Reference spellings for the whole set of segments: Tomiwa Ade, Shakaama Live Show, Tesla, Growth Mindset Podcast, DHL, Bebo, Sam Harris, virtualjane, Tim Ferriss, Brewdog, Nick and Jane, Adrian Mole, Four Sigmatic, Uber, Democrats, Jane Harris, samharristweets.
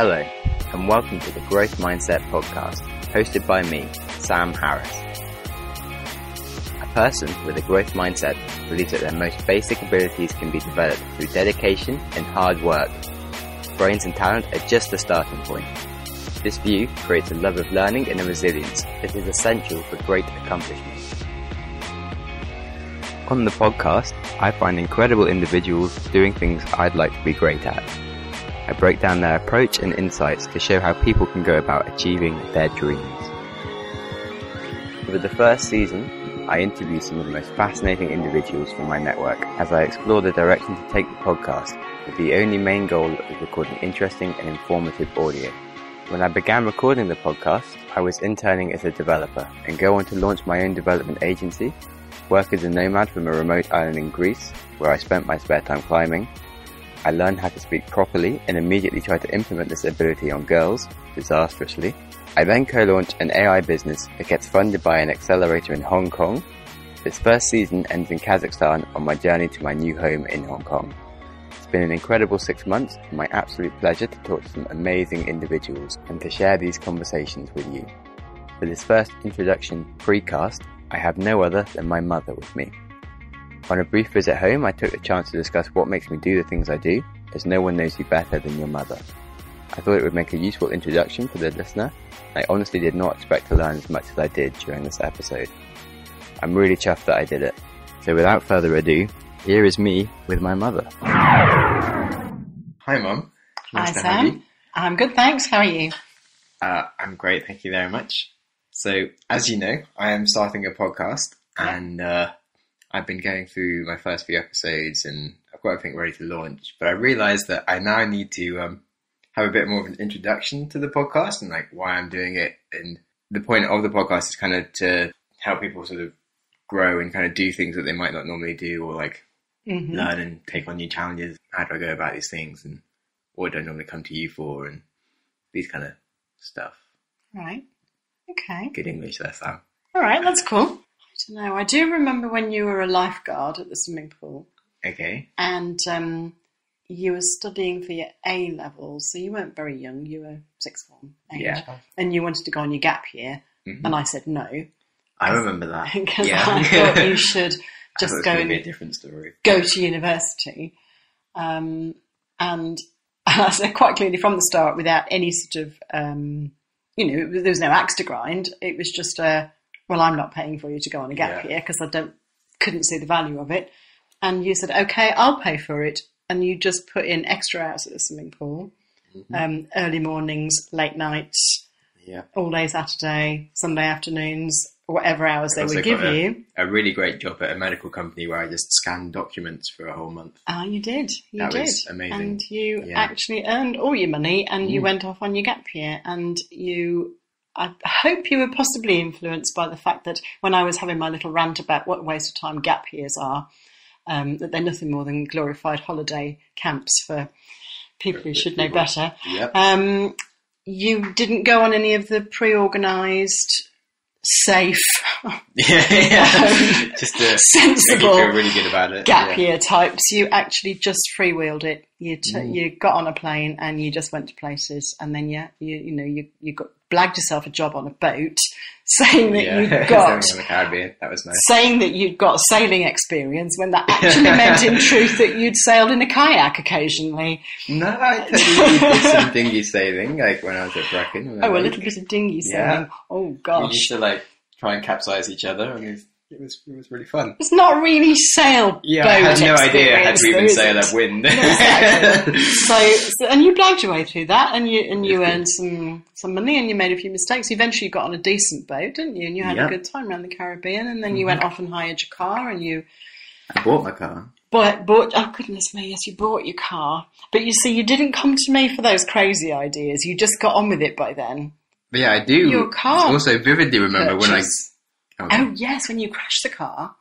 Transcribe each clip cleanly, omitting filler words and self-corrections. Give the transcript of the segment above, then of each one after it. Hello, and welcome to the Growth Mindset Podcast, hosted by me, Sam Harris. A person with a growth mindset believes that their most basic abilities can be developed through dedication and hard work. Brains and talent are just the starting point. This view creates a love of learning and a resilience that is essential for great accomplishments. On the podcast, I find incredible individuals doing things I'd like to be great at. I break down their approach and insights to show how people can go about achieving their dreams. Over the first season, I interview some of the most fascinating individuals from my network as I explore the direction to take the podcast, with the only main goal of recording interesting and informative audio. When I began recording the podcast, I was interning as a developer and go on to launch my own development agency, work as a nomad from a remote island in Greece, where I spent my spare time climbing. I learned how to speak properly and immediately tried to implement this ability on girls, disastrously. I then co-launched an AI business that gets funded by an accelerator in Hong Kong. This first season ends in Kazakhstan on my journey to my new home in Hong Kong. It's been an incredible 6 months and my absolute pleasure to talk to some amazing individuals and to share these conversations with you. For this first introduction precast, I have no other than my mother with me. On a brief visit home, I took the chance to discuss what makes me do the things I do, as no one knows you better than your mother. I thought it would make a useful introduction for the listener. I honestly did not expect to learn as much as I did during this episode. I'm really chuffed that I did it. So without further ado, here is me with my mother. Hi, Mum. Nice to have you. Hi, Sam. I'm good, thanks. How are you? I'm great, thank you very much. So, as you know, I am starting a podcast and I've been going through my first few episodes and I've got everything ready to launch, but I realised that I now need to have a bit more of an introduction to the podcast and like why I'm doing it. And the point of the podcast is kind of to help people sort of grow and kind of do things that they might not normally do, or like learn and take on new challenges. How do I go about these things, and what do I normally come to you for, and these kind of stuff. Right. Okay. Good English there, Sam. All right, that's cool. I don't know. I do remember when you were a lifeguard at the swimming pool. Okay. And you were studying for your A levels, so you weren't very young. You were sixth form age. Yeah. And you wanted to go on your gap year, and I said no. I remember that. Because I thought you should just go and be a different story. Go to university. And I said quite clearly from the start, without any sort of, there was no axe to grind. It was just a, well, I'm not paying for you to go on a gap year because I couldn't see the value of it. And you said, okay, I'll pay for it. And you just put in extra hours at the swimming pool, early mornings, late nights, all day Saturday, Sunday afternoons, whatever hours they would give you. A really great job at a medical company where I just scanned documents for a whole month. Ah, you did. That was amazing. And you actually earned all your money and you went off on your gap year, and you... I hope you were possibly influenced by the fact that when I was having my little rant about what a waste of time gap years are, that they're nothing more than glorified holiday camps for people who should know better. Yep. You didn't go on any of the pre-organised, safe, just sensible, make you feel really good about it. Gap year types. You actually just freewheeled it. You got on a plane and you just went to places, and then you got blagged yourself a job on a boat, saying that you got on the Caribbean. That was nice. Saying that you'd got sailing experience when that actually meant in truth that you'd sailed in a kayak occasionally. No, I tell you, did some dinghy sailing, like when I was at Brecon. Oh, a little bit of dinghy sailing. Yeah. Oh gosh, we used to like try and capsize each other, and it was really fun. It's not really sailboat. Yeah, I had no idea how to even sail upwind. No, exactly. so and you blagged your way through that, and you earned some money, and you made a few mistakes. Eventually, you got on a decent boat, didn't you? And you had a good time around the Caribbean, and then you went off and hired your car, and you. I bought my car. Oh goodness me! Yes, you bought your car, but you see, you didn't come to me for those crazy ideas. You just got on with it by then. But yeah, I do. Your car. I also vividly remember when I. Oh yes, when you crashed the car.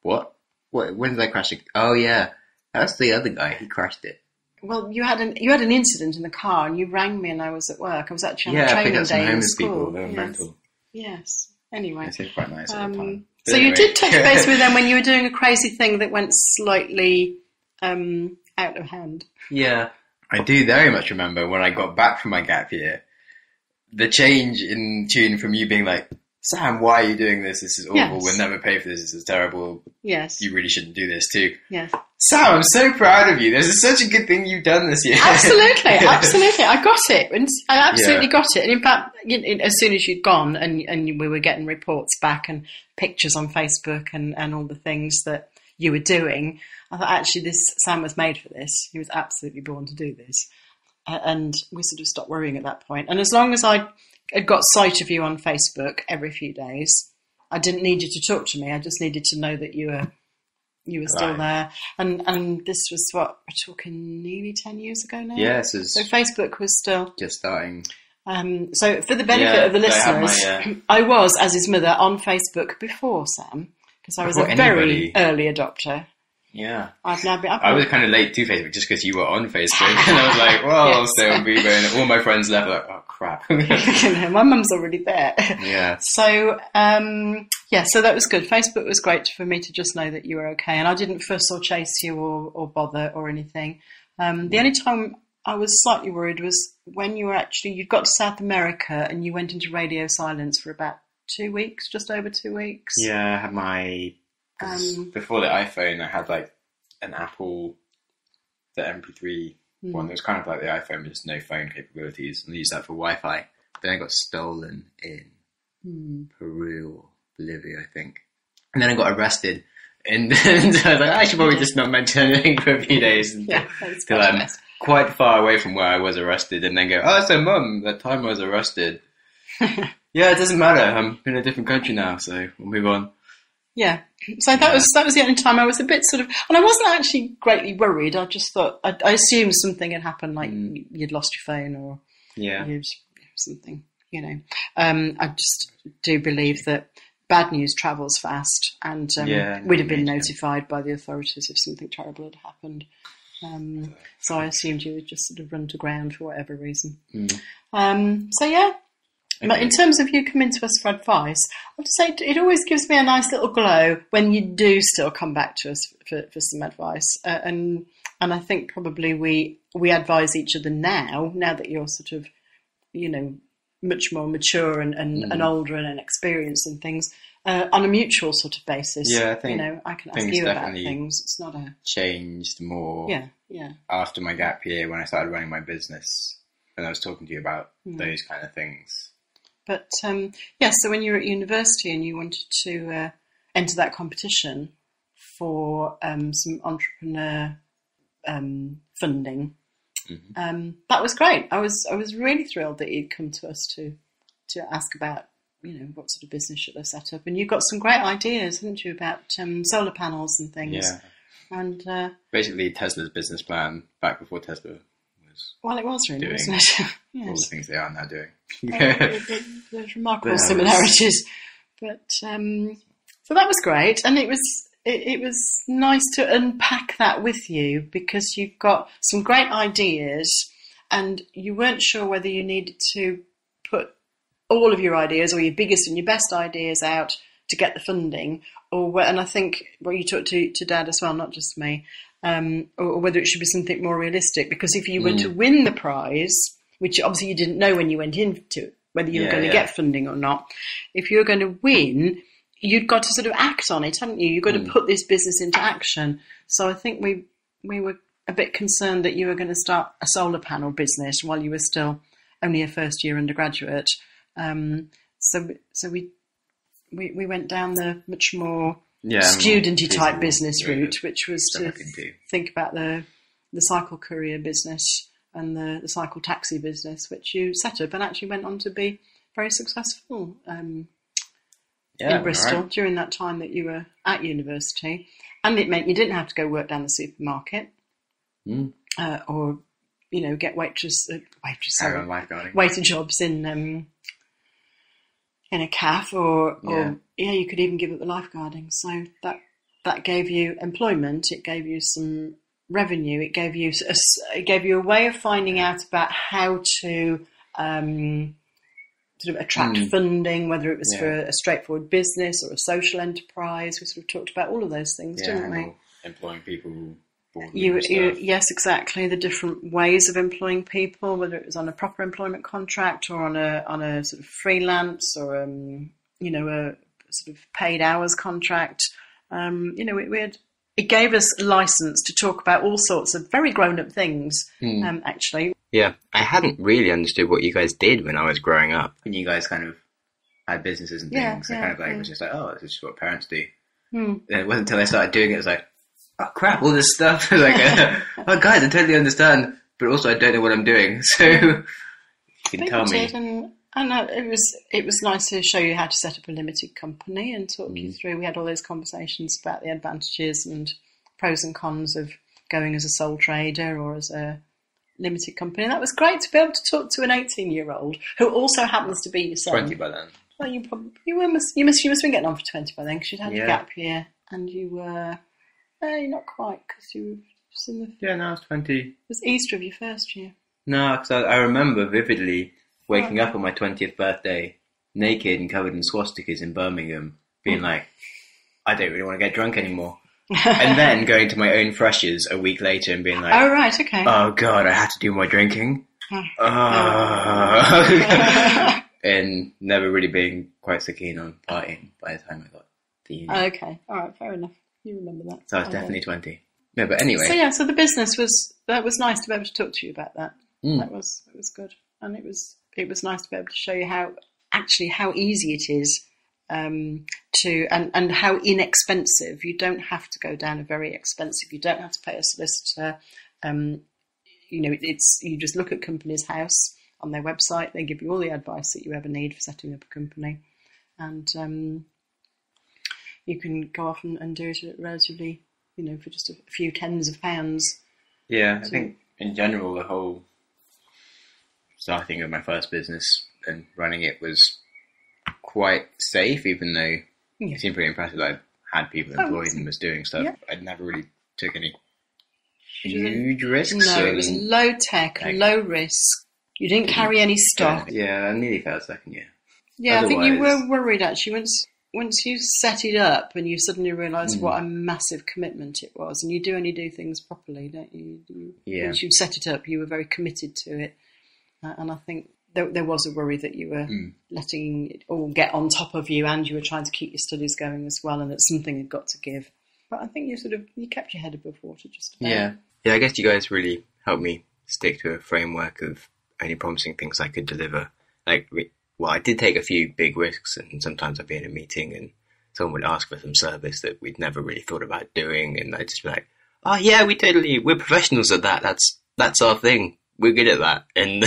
What? When did I crash it? Oh yeah, that's the other guy. He crashed it. Well, you had an incident in the car, and you rang me, and I was at work. I was actually on a training day in school. People, mental. Yes. Anyway, it seemed quite nice at the time. So anyway. You did touch base with them when you were doing a crazy thing that went slightly out of hand. Yeah, I do very much remember when I got back from my gap year, the change in tune from you being like, Sam, why are you doing this? This is awful. Yes. We'll never pay for this. This is terrible. Yes. You really shouldn't do this too. Yes. Sam, I'm so proud of you. This is such a good thing you've done this year. Absolutely. Absolutely. I got it. And I absolutely got it. And in fact, as soon as you'd gone and we were getting reports back and pictures on Facebook and all the things that you were doing, I thought, actually, Sam was made for this. He was absolutely born to do this. And we sort of stopped worrying at that point. And as long as I had got sight of you on Facebook every few days, I didn't need you to talk to me. I just needed to know that you were still there. And this was, what, we're talking nearly 10 years ago now? Yes. Yeah, so Facebook was still... just starting. So for the benefit of the listeners, I was, as his mother, on Facebook before Sam, because I was very early adopter. Yeah. I was kind of late to Facebook just because you were on Facebook and I was like, well, I'll stay on Bebo, and all my friends left like, oh crap. My mum's already there. Yeah. So, so that was good. Facebook was great for me to just know that you were okay, and I didn't fuss or chase you or bother or anything. The only time I was slightly worried was when you'd got to South America and you went into radio silence for about 2 weeks, just over 2 weeks. Yeah, I had my... before the iPhone, I had like an Apple, the MP3 one that was kind of like the iPhone, but just no phone capabilities, and I used that for Wi-Fi. But then I got stolen in Peru, Bolivia, I think. And then I got arrested, and I was like, I should probably just not mention anything for a few days until I'm quite far away from where I was arrested, and then go, oh, so Mum, that time I was arrested. Yeah, it doesn't matter. I'm in a different country now, so we'll move on. Yeah. So that was the only time I was a bit sort of, and I wasn't actually greatly worried. I just thought, I assumed something had happened, like you'd lost your phone or something, you know. I just do believe that bad news travels fast, and we'd have been notified by the authorities if something terrible had happened. So I assumed you would just sort of run to ground for whatever reason. Okay. But in terms of you coming to us for advice, I'll just say it always gives me a nice little glow when you do still come back to us for some advice. And I think probably we advise each other now that you're sort of, you know, much more mature and older and experienced and things, on a mutual sort of basis. Yeah, I think, you know, I can ask you about things. It's not a... changed more. Yeah. After my gap year, when I started running my business, and I was talking to you about those kind of things. But, so when you were at university and you wanted to enter that competition for some entrepreneur funding, that was great. I was really thrilled that you'd come to us to ask about, you know, what sort of business should I set up. And you got some great ideas, didn't you, about solar panels and things. Yeah. And basically Tesla's business plan back before Tesla. Well, it was really, wasn't it? Yes. All the things they are now doing. There's remarkable similarities. But so that was great, and it was nice to unpack that with you, because you've got some great ideas, and you weren't sure whether you needed to put all of your ideas or your biggest and your best ideas out to get the funding, and I think you talked to Dad as well, not just me. Or whether it should be something more realistic, because if you were to win the prize, which obviously you didn't know when you went into, whether you were going to get funding or not, if you were going to win, you'd got to sort of act on it, hadn't you? You've got to put this business into action. So I think we were a bit concerned that you were going to start a solar panel business while you were still only a first year undergraduate. So we went down the much more studenty type business route, which was to think about the cycle courier business and the cycle taxi business, which you set up and actually went on to be very successful in Bristol during that time that you were at university. And it meant you didn't have to go work down the supermarket or, you know, get waiter jobs in a cafe or you could even give up the lifeguarding. So that gave you employment. It gave you some revenue. It gave you a way of finding out about how to sort of attract funding, whether it was for a straightforward business or a social enterprise. We sort of talked about all of those things, didn't we? Employing people boardroom staff. Yes, exactly. The different ways of employing people, whether it was on a proper employment contract or on a sort of freelance or a sort of paid hours contract. It gave us license to talk about all sorts of very grown-up things. Actually, yeah, I hadn't really understood what you guys did when I was growing up. When you guys kind of had businesses and things, it was just like, oh, this is what parents do. And it wasn't until I started doing it, I was like, oh crap, all this stuff. Like, oh guys, I totally understand, but also I don't know what I'm doing. So you can tell me. It was nice to show you how to set up a limited company and talk you through. We had all those conversations about the advantages and pros and cons of going as a sole trader or as a limited company. And that was great to be able to talk to an 18-year-old who also happens to be your son. 20 by then. Well, you must have been getting on for 20 by then, because you'd had a gap year and you were not quite, because you were just in the... Yeah, no, I was 20. It was Easter of your first year. No, because I remember vividly waking up on my 20th birthday, naked and covered in swastikas in Birmingham, being like, I don't really want to get drunk anymore. And then going to my own freshers a week later and being like, oh, right, okay. Oh, God, I had to do my drinking. And never really being quite so keen on partying by the time I got to uni. Okay, all right, fair enough. You remember that. So I was definitely 20. No, but anyway. So, yeah, so the business was nice to be able to talk to you about that. It was good. And it was nice to be able to show you how easy it is and how inexpensive. You don't have to go down a very expensive. You don't have to pay a solicitor. You just look at Companies House on their website. They give you all the advice that you ever need for setting up a company, and you can go off and do it at relatively, for just a few tens of pounds. Yeah, I think in general the whole starting of my first business and running it was quite safe, even though it seemed pretty impressive that I had people employed and was doing stuff. Yeah. I never really took any huge risks. No, it was low tech, low risk. You didn't carry any stock. Yeah, I nearly failed second year. Yeah, otherwise, I think you were worried actually once you set it up and you suddenly realised what a massive commitment it was. And you do only do things properly, don't you? Once you set it up, you were very committed to it. And I think there was a worry that you were letting it all get on top of you, and you were trying to keep your studies going as well, and that something had got to give. But I think you kept your head above water just about. Yeah. Yeah, I guess you guys really helped me stick to a framework of only promising things I could deliver. Like, I did take a few big risks, and sometimes I'd be in a meeting and someone would ask for some service that we'd never really thought about doing, and I'd just be like, oh yeah, we're professionals at that. That's our thing. We're good at that. And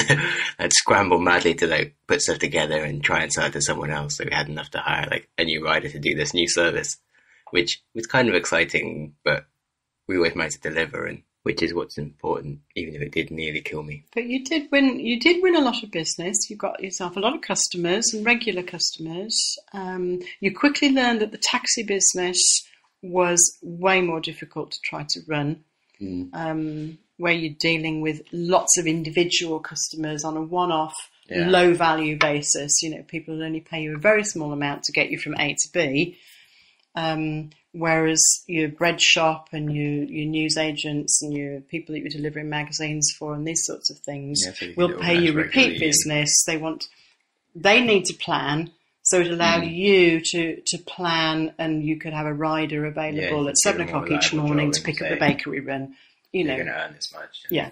I'd scramble madly to put stuff together and try and sell it to someone else. So we had enough to hire a new rider to do this new service, which was kind of exciting, but we always managed to deliver, and which is what's important, even if it did nearly kill me. But you did win a lot of business. You got yourself a lot of customers and regular customers. You quickly learned that the taxi business was way more difficult to try to run. Where you're dealing with lots of individual customers on a one-off, low-value basis. People will only pay you a very small amount to get you from A to B, whereas your bread shop and your news agents and your people that you're delivering magazines for and these sorts of things will pay you repeat business. They need to plan, so it allowed you to plan, and you could have a rider available at 7 o'clock each morning to pick up the bakery run. You're going to earn this much. Yeah.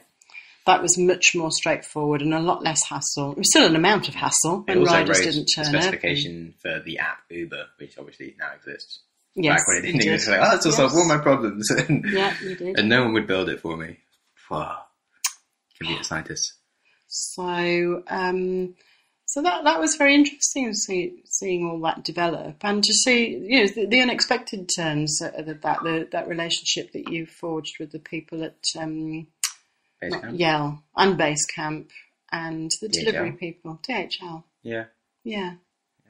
That was much more straightforward and a lot less hassle. It was still an amount of hassle when riders didn't turn up. Specification for the app Uber, which obviously now exists. Yes, back when it didn't exist, that will solve all my problems. Yeah, you did. And no one would build it for me. Wow. Computer scientists. So, that was very interesting, seeing all that develop, and to see the unexpected turns that relationship that you forged with the people at Yell and Basecamp and the delivery people, DHL. Yeah.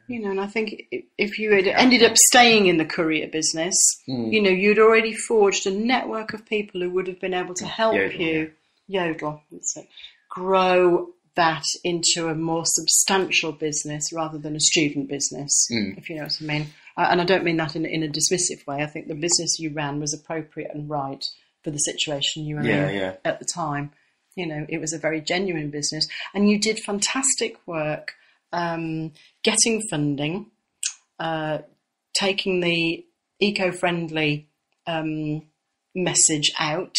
And I think if you had ended up staying in the courier business, you'd already forged a network of people who would have been able to help Yodel. So grow that into a more substantial business rather than a student business, if you know what I mean. And I don't mean that in a dismissive way. I think the business you ran was appropriate and right for the situation you were in at the time. You know, it was a very genuine business, and you did fantastic work getting funding, taking the eco-friendly message out.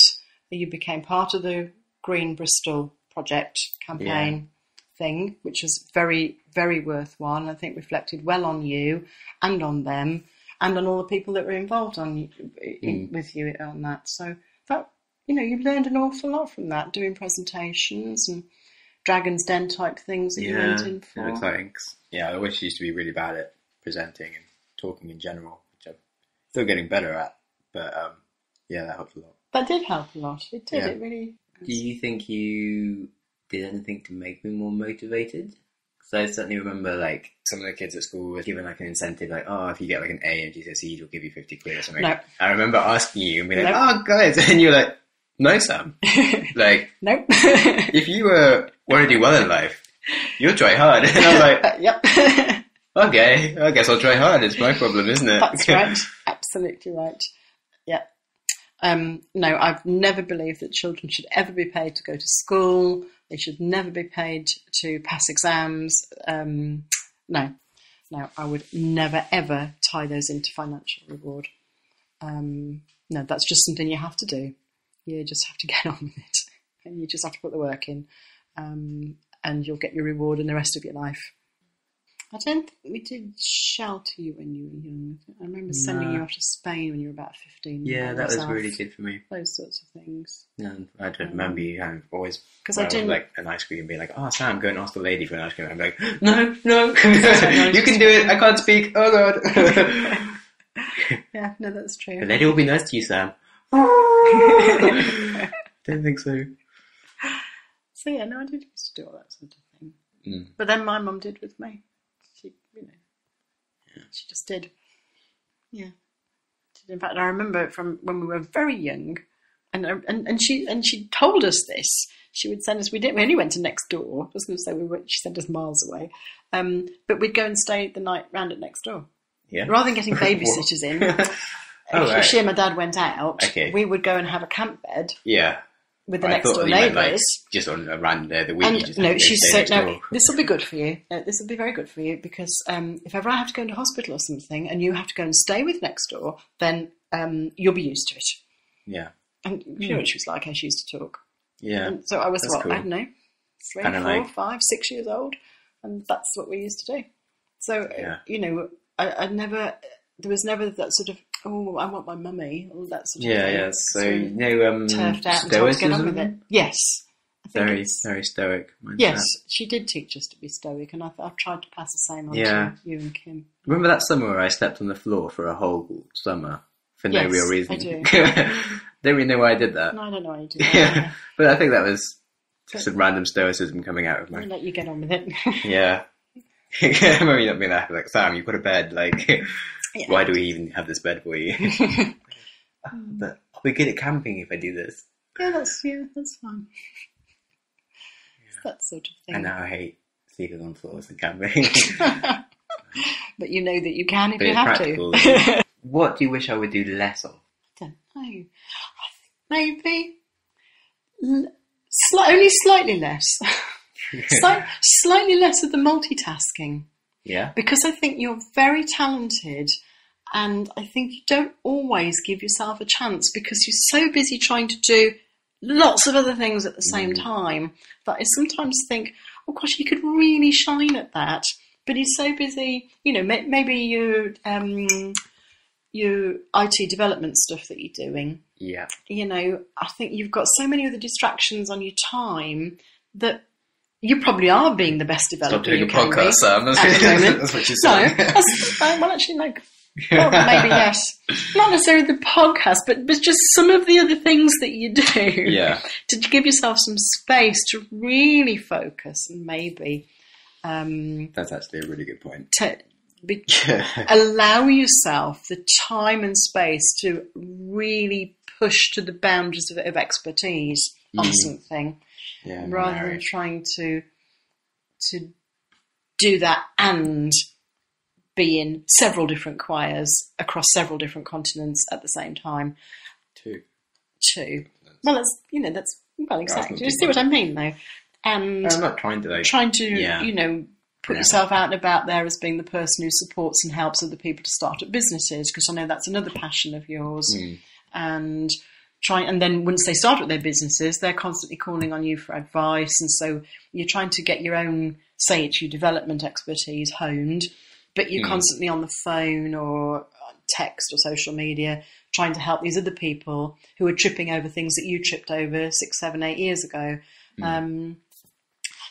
You became part of the Green Bristol Project campaign thing, which was very, very worthwhile, and I think reflected well on you and on them and on all the people that were involved on with you on that. So that, you know, you've learned an awful lot from that, doing presentations and Dragon's Den type things that you went in for. Yeah, exciting. Yeah, I always used to be really bad at presenting and talking in general, which I'm still getting better at, but yeah, that helped a lot. That did help a lot. It did. Yeah. It really. Do you think you did anything to make me more motivated? Because I certainly remember, like, some of the kids at school were given, like, an incentive, like, oh, if you get, like, an A in GCSEs, we'll give you £50 or something. No. I remember asking you and being like, oh, guys, and you were like, no, Sam. Like, nope. If you want to do well in life, you'll try hard. And I was like, yep. Okay, I guess I'll try hard. It's my problem, isn't it? That's right. Absolutely right. Yeah. No, I've never believed that children should ever be paid to go to school. They should never be paid to pass exams. No, I would never, ever tie those into financial reward. No, that's just something you have to do. You just have to get on with it, and you just have to put the work in, and you'll get your reward in the rest of your life. I don't think we did shelter you when you were young. I remember sending you off to Spain when you were about 15. Yeah, that was really good for me. Those sorts of things. Yeah, I don't remember you. I've always, because I didn't like an ice cream and being like, "Oh, Sam, go and ask the lady for an ice cream." I'm like, "No, you can do it. I can't speak. Oh God." Yeah, no, that's true. The lady will be nice to you, Sam. Don't think so. So yeah, no, I did used to do all that sort of thing. Mm. But then my mum did with me. She just did. Yeah. In fact, I remember from when we were very young, and she told us this. She would send us. We only went to next door. I was going to say she sent us miles away, but we'd go and stay the night round at next door. Yeah. Rather than getting babysitters in, if she and my dad went out, we would go and have a camp bed. Yeah. With the next door neighbours, like, just on a random day of the week. This will be good for you. This will be very good for you, because if ever I have to go into hospital or something, and you have to go and stay with next door, then you'll be used to it. Yeah, and you know what she was like. How she used to talk. Yeah. And so I was I don't know, 3, 4, 5, 6 years old, and that's what we used to do. So you know, there was never that sort of, oh, I want my mummy, all that sort of thing. Yeah, so, you know, turfed out and tried to get on with it. Yes. Very, very stoic mindset. Yes, she did teach us to be stoic, and I've tried to pass the same on to you and Kim. Remember that summer where I slept on the floor for a whole summer for no real reason? I do. Don't really know why I did that. No, I don't know why you did that. Yeah. But I think that was just some random stoicism coming out of me. I'll let you get on with it. Yeah. I remember you not being that, like, Sam, you've got a bed, like... Yeah. Why do we even have this bed for you? But I'll be good at camping if I do this. Yeah, that's fine. Yeah. That sort of thing. And now I hate sleeping on floors and camping. But you know that you can if you have to. What do you wish I would do less of? I don't know. I think maybe only slightly less. Slightly less of the multitasking. Yeah. Because I think you're very talented, and I think you don't always give yourself a chance because you're so busy trying to do lots of other things at the same time that I sometimes think, oh gosh, he could really shine at that, but he's so busy. You know, maybe your IT development stuff that you're doing. Yeah. You know, I think you've got so many other distractions on your time that. You probably are being the best developer. Stop doing a podcast, Sam. That's what you said. No, well, actually, no. Well, maybe yes. Not necessarily the podcast, but just some of the other things that you do. Yeah. To give yourself some space to really focus, and maybe. That's actually a really good point. Allow yourself the time and space to really push to the boundaries of expertise on something. Yeah, rather than trying to do that and be in several different choirs across several different continents at the same time. Two. to. Well, it's, you know, that's, well, exactly. Do you see what I mean, though? And I'm not trying to, like, you know, put yourself out and about there as being the person who supports and helps other people to start up businesses, because I know that's another passion of yours. Mm. And try, and then once they start up their businesses, they're constantly calling on you for advice. And so you're trying to get your own, say it's your development expertise honed, but you're constantly on the phone or text or social media trying to help these other people who are tripping over things that you tripped over 6, 7, 8 years ago.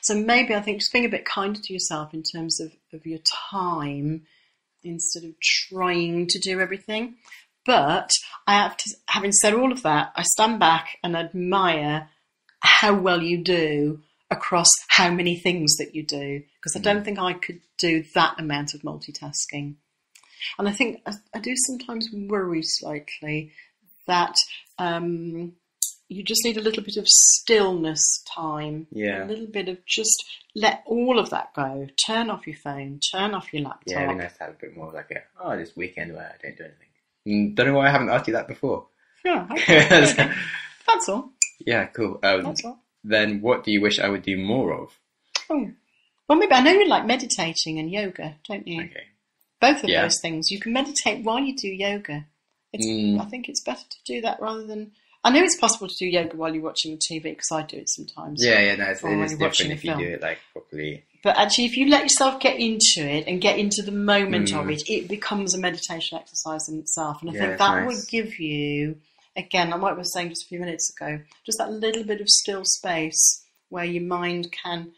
So maybe I think just being a bit kinder to yourself in terms of your time instead of trying to do everything. But I have to, having said all of that, I stand back and admire how well you do across how many things that you do, because I don't think I could do that amount of multitasking. And I think I do sometimes worry slightly that you just need a little bit of stillness time, a little bit of just let all of that go. Turn off your phone, turn off your laptop. Yeah, it'd be nice to have a bit more of like a, oh, this weekend where I don't do anything. Don't know why I haven't asked you that before. Yeah, okay. That's all. Yeah, cool. That's all. Then what do you wish I would do more of? Oh, well, maybe I know you like meditating and yoga, don't you? Okay. Both of those things. You can meditate while you do yoga. It's, I think it's better to do that rather than... I know it's possible to do yoga while you're watching the TV, because I do it sometimes. Yeah, no, it's, it is different if you do it like properly. But actually, if you let yourself get into it and get into the moment of it, it becomes a meditation exercise in itself. And I think that would give you, again, like what I was saying just a few minutes ago, just that little bit of still space where your mind can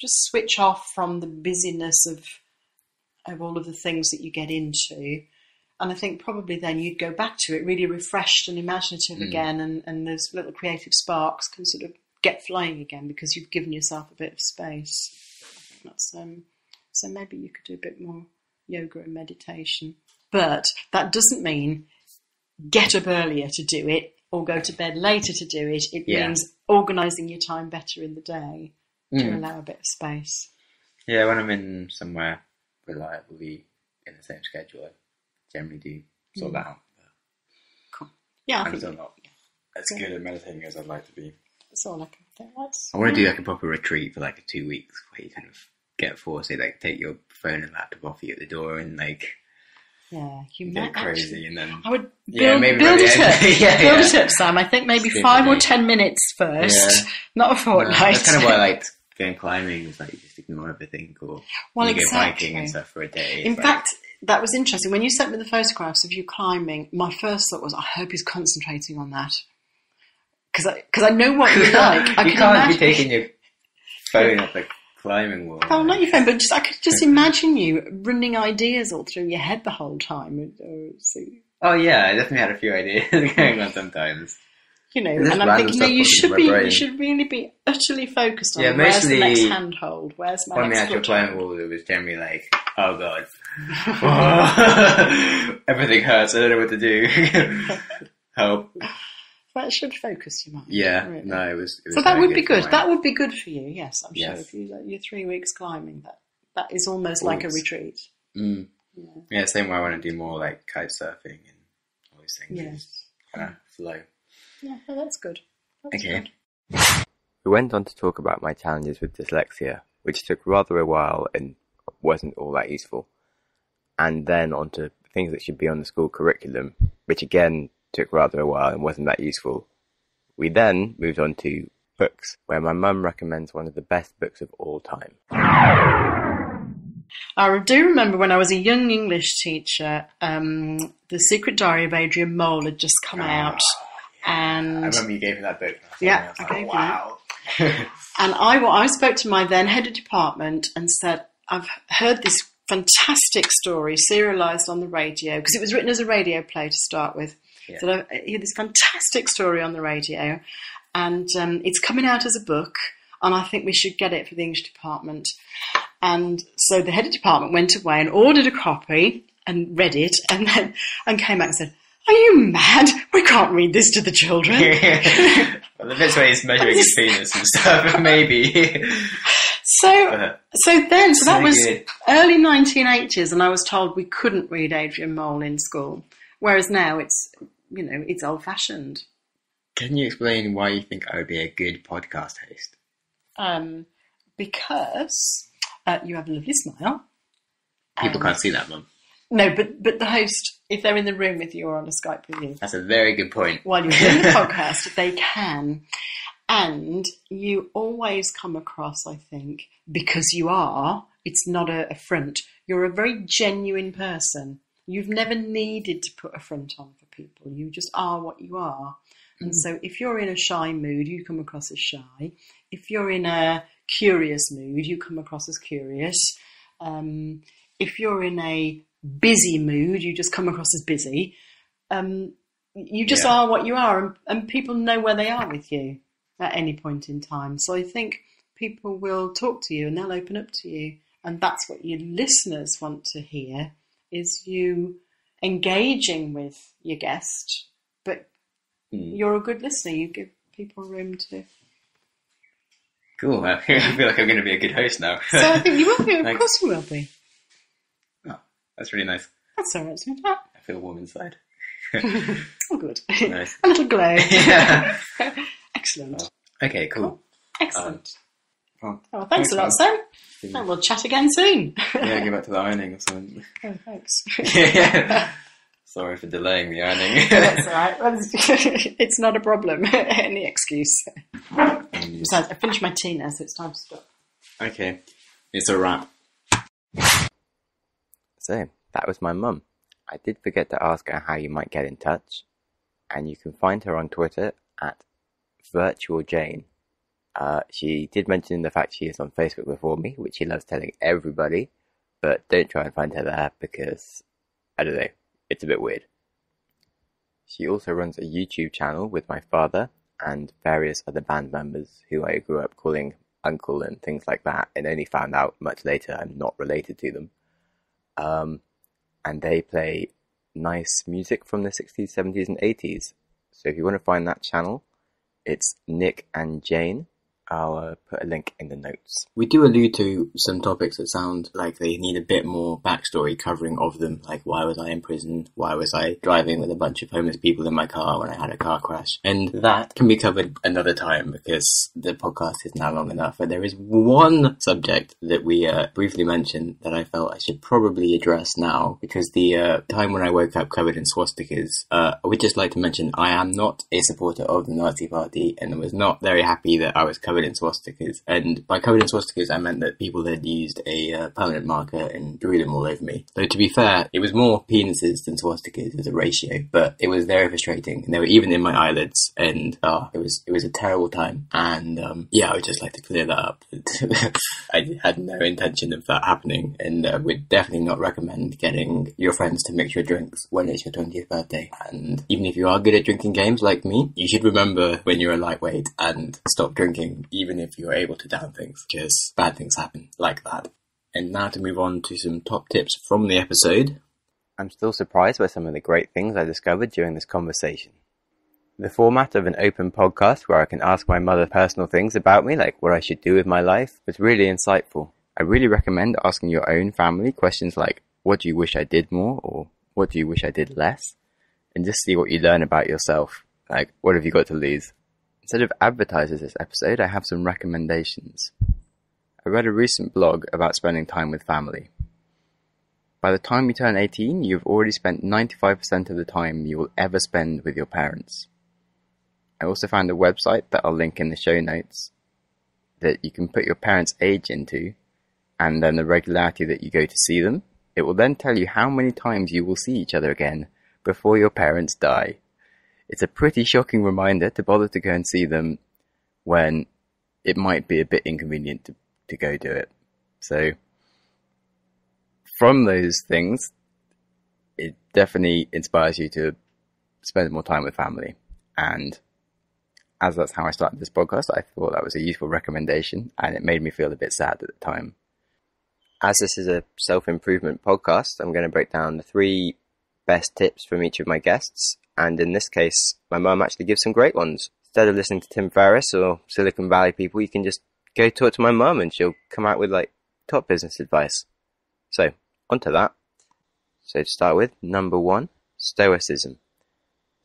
just switch off from the busyness of all of the things that you get into. And I think probably then you'd go back to it really refreshed and imaginative again, and those little creative sparks can sort of get flying again because you've given yourself a bit of space. That's, so maybe you could do a bit more yoga and meditation. But that doesn't mean get up earlier to do it or go to bed later to do it. It means organising your time better in the day to allow a bit of space. Yeah, when I'm in somewhere reliably in the same schedule, I generally do sort that out. Cool. Yeah, I think I'm not as good at meditating as I'd like to be. That's all I can think. I want to do like a proper retreat for like 2 weeks where you kind of get forced to like take your phone and laptop off you at the door and like you might go crazy actually, and then I would build it up. Build it up, Sam. I think maybe 5 or 10 minutes first, not a fortnight. No, that's kind of what I like. Going climbing is like you just ignore everything, or you go biking and stuff for a day. In fact, that was interesting. When you sent me the photographs of you climbing, my first thought was, I hope he's concentrating on that. Because I know what you're like. You can't be taking your phone off the climbing wall. Oh, not your phone, but just I could just imagine you running ideas all through your head the whole time. Oh, yeah, I definitely had a few ideas going on sometimes. You know, and I'm thinking, no, you should really be utterly focused on where's the next handhold, where's my next foot. On the actual climbing wall, it was generally like, oh God, everything hurts, I don't know what to do, help. That should focus your mind. Yeah, really. No, it was so that would be good, that would be good for you, yes, I'm sure, if you, like, your 3 weeks climbing, that is almost like a retreat. Mm. Yeah, same way I want to do more like kite surfing and all these things, kind of flow. Yeah, well, that's good. That's okay. We went on to talk about my challenges with dyslexia, which took rather a while and wasn't all that useful. And then on to things that should be on the school curriculum, which again took rather a while and wasn't that useful. We then moved on to books, where my mum recommends one of the best books of all time. I do remember when I was a young English teacher, The Secret Diary of Adrian Mole had just come out. And I remember you gave me that book. I gave you that. And I spoke to my then head of department and said, I've heard this fantastic story serialised on the radio, because it was written as a radio play to start with. Yeah. So I heard this fantastic story on the radio, and it's coming out as a book, and I think we should get it for the English department. And so the head of department went away and ordered a copy and read it, and then came back and said, are you mad? We can't read this to the children. Well, the bits where he's measuring his penis and stuff, maybe. So that was early 1980s, and I was told we couldn't read Adrian Mole in school. Whereas now it's old fashioned. Can you explain why you think I would be a good podcast host? Because you have a lovely smile. People can't see that, Mum. No, but the host, if they're in the room with you or on a Skype with you. That's a very good point. While you're doing the podcast, they can. And you always come across, I think, because you are, it's not a front. You're a very genuine person. You've never needed to put a front on for people. You just are what you are. And so if you're in a shy mood, you come across as shy. If you're in a curious mood, you come across as curious. If you're in a busy mood, you just come across as busy. You just are what you are, and people know where they are with you at any point in time. So I think people will talk to you and they'll open up to you. And that's what your listeners want to hear, is you engaging with your guest, but you're a good listener. You give people room to... Cool. I feel like I'm going to be a good host now. So I think you will be. Of course you will be. Oh, that's really nice. That's all right, isn't it? I feel warm inside. Oh, good. Nice. A little glow. Yeah. Excellent. Oh, okay, cool. Excellent. Well, thanks a lot, Sam. And we'll chat again soon. Yeah, go back to the ironing or something. Oh, thanks. Yeah. Sorry for delaying the ironing. No, that's all right. Well, it's not a problem. Any excuse. Besides, I finished my tea now, so it's time to stop. Okay. It's a wrap. So, that was my mum. I did forget to ask her how you might get in touch. And you can find her on Twitter at virtualjane. She did mention the fact she is on Facebook before me, which she loves telling everybody. But don't try and find her there because, I don't know. It's a bit weird. She also runs a YouTube channel with my father and various other band members who I grew up calling uncle and things like that, and only found out much later I'm not related to them. And they play nice music from the 60s, 70s and 80s. So if you want to find that channel, it's Nick and Jane. I'll put a link in the notes. We do allude to some topics that sound like they need a bit more backstory covering of them, like why was I in prison? Why was I driving with a bunch of homeless people in my car when I had a car crash? And that can be covered another time because the podcast is now long enough. But there is one subject that we briefly mentioned that I felt I should probably address now, because the time when I woke up covered in swastikas, I would just like to mention I am not a supporter of the Nazi Party and was not very happy that I was covered in swastikas. And by covered in swastikas, I meant that people had used a permanent marker and drew them all over me. Though, to be fair, it was more penises than swastikas as a ratio, but it was very frustrating. And they were even in my eyelids, and it was a terrible time. And yeah, I would just like to clear that up. I had no intention of that happening, and would definitely not recommend getting your friends to mix your drinks when it's your 20th birthday. And even if you are good at drinking games like me, you should remember when you're a lightweight and stop drinking. Even if you're able to down things, because bad things happen like that. And now to move on to some top tips from the episode. I'm still surprised by some of the great things I discovered during this conversation. The format of an open podcast where I can ask my mother personal things about me, like what I should do with my life, was really insightful. I really recommend asking your own family questions like, what do you wish I did more, or what do you wish I did less? And just see what you learn about yourself, like what have you got to lose? Instead of advertisers this episode, I have some recommendations. I read a recent blog about spending time with family. By the time you turn 18, you've already spent 95% of the time you will ever spend with your parents. I also found a website that I'll link in the show notes that you can put your parents' age into, and then the regularity that you go to see them. It will then tell you how many times you will see each other again before your parents die. It's a pretty shocking reminder to bother to go and see them when it might be a bit inconvenient to go do it. So from those things, it definitely inspires you to spend more time with family. And as that's how I started this podcast, I thought that was a useful recommendation, and it made me feel a bit sad at the time. As this is a self-improvement podcast, I'm going to break down the 3 best tips from each of my guests. And in this case, my mum actually gives some great ones. Instead of listening to Tim Ferriss or Silicon Valley people, you can just go talk to my mum and she'll come out with like top business advice. So, onto that. So to start with, number 1, stoicism.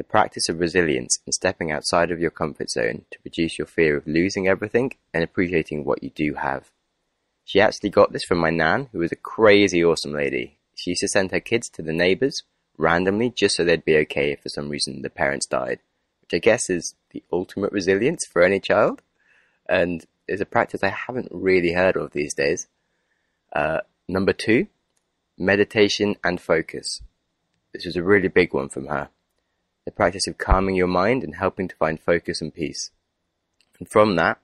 The practice of resilience and stepping outside of your comfort zone to reduce your fear of losing everything and appreciating what you do have. She actually got this from my nan, who was a crazy awesome lady. She used to send her kids to the neighbours randomly just so they'd be okay if for some reason the parents died, which I guess is the ultimate resilience for any child, and is a practice I haven't really heard of these days. Number 2, meditation and focus. This was a really big one from her. The practice of calming your mind and helping to find focus and peace. And from that,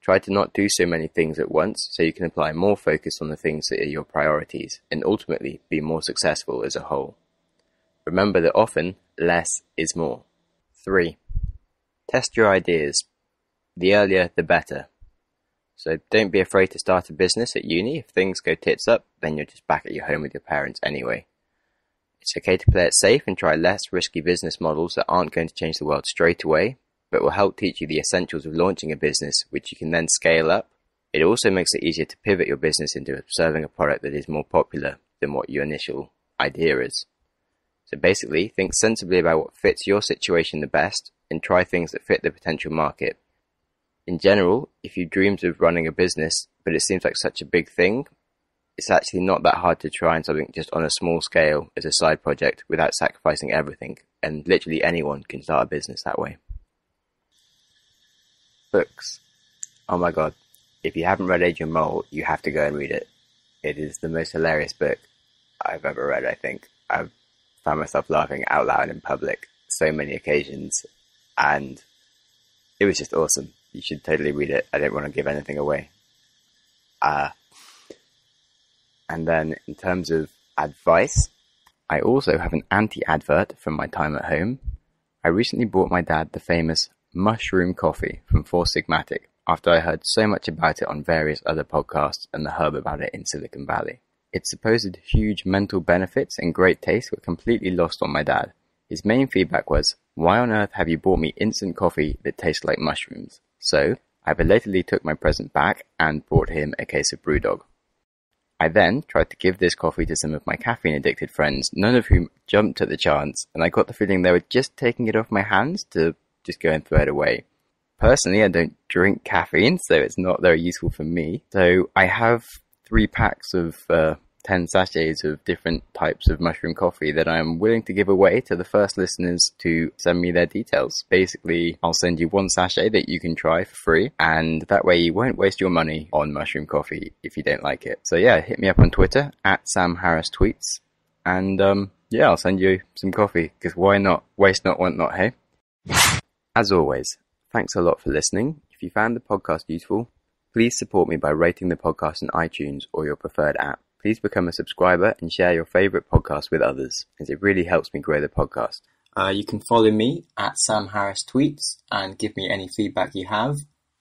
try to not do so many things at once so you can apply more focus on the things that are your priorities and ultimately be more successful as a whole. Remember that often, less is more. 3. Test your ideas. The earlier, the better. So don't be afraid to start a business at uni. If things go tits up, then you're just back at your home with your parents anyway. It's okay to play it safe and try less risky business models that aren't going to change the world straight away, but will help teach you the essentials of launching a business, which you can then scale up. It also makes it easier to pivot your business into serving a product that is more popular than what your initial idea is. So basically, think sensibly about what fits your situation the best and try things that fit the potential market. In general, if you dreamed of running a business, but it seems like such a big thing, it's actually not that hard to try and something just on a small scale as a side project without sacrificing everything, and literally anyone can start a business that way. Books. Oh my god, if you haven't read Adrian Mole, you have to go and read it. It is the most hilarious book I've ever read, I think. I've found myself laughing out loud in public so many occasions, and it was just awesome. You should totally read it. I don't want to give anything away. And then in terms of advice, I also have an anti-advert from my time at home. I recently bought my dad the famous mushroom coffee from Four Sigmatic after I heard so much about it on various other podcasts and the hub about it in Silicon Valley. Its supposed huge mental benefits and great taste were completely lost on my dad. His main feedback was, "Why on earth have you bought me instant coffee that tastes like mushrooms?" So I belatedly took my present back and bought him a case of Brewdog. I then tried to give this coffee to some of my caffeine-addicted friends, none of whom jumped at the chance, and I got the feeling they were just taking it off my hands to just go and throw it away. Personally, I don't drink caffeine, so it's not very useful for me. So I have 3 packs of 10 sachets of different types of mushroom coffee that I'm willing to give away to the first listeners to send me their details. Basically, I'll send you 1 sachet that you can try for free, and that way you won't waste your money on mushroom coffee if you don't like it. So yeah, hit me up on Twitter at @samharristweets, and yeah, I'll send you some coffee, because why not? Waste not, want not, hey? As always, thanks a lot for listening. If you found the podcast useful, please support me by rating the podcast on iTunes or your preferred app. Please become a subscriber and share your favourite podcast with others, as it really helps me grow the podcast. You can follow me at @samharristweets and give me any feedback you have.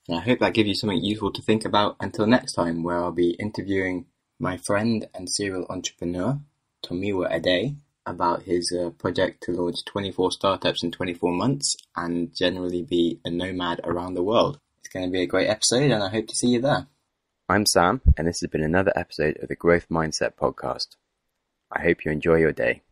And I hope that gives you something useful to think about until next time, where I'll be interviewing my friend and serial entrepreneur, Tomiwa Ade, about his project to launch 24 startups in 24 months and generally be a nomad around the world. It's going to be a great episode, and I hope to see you there. I'm Sam, and this has been another episode of the Growth Mindset Podcast. I hope you enjoy your day.